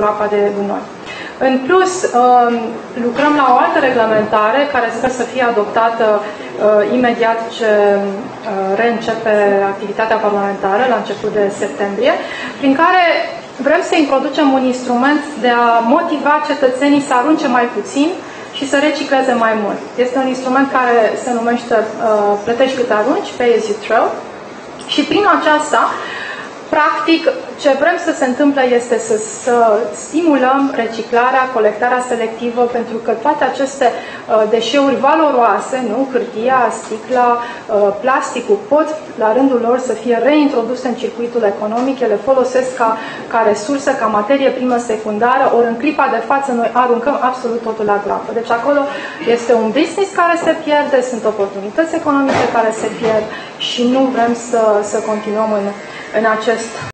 groapa de gunoi. În plus, lucrăm la o altă reglementare care sper să fie adoptată imediat ce reîncepe activitatea parlamentară la început de septembrie, prin care vrem să introducem un instrument de a motiva cetățenii să arunce mai puțin și să recicleze mai mult. Este un instrument care se numește Plătești cât arunci, Pay as you throw, și prin aceasta, practic, ce vrem să se întâmple este să stimulăm reciclarea, colectarea selectivă, pentru că toate aceste deșeuri valoroase, nu? Hârtia, sticla, plasticul, pot la rândul lor să fie reintroduse în circuitul economic, ele folosesc ca resursă, ca materie primă secundară, ori în clipa de față noi aruncăm absolut totul la groapă. Deci acolo este un business care se pierde, sunt oportunități economice care se pierd și nu vrem să continuăm în acest